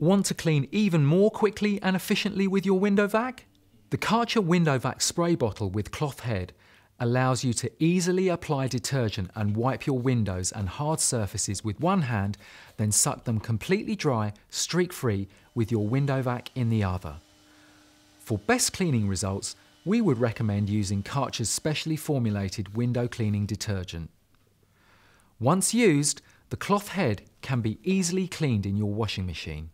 Want to clean even more quickly and efficiently with your window vac? The Kärcher window vac spray bottle with cloth head allows you to easily apply detergent and wipe your windows and hard surfaces with one hand, then suck them completely dry, streak-free with your window vac in the other. For best cleaning results, we would recommend using Kärcher's specially formulated window cleaning detergent. Once used, the cloth head can be easily cleaned in your washing machine.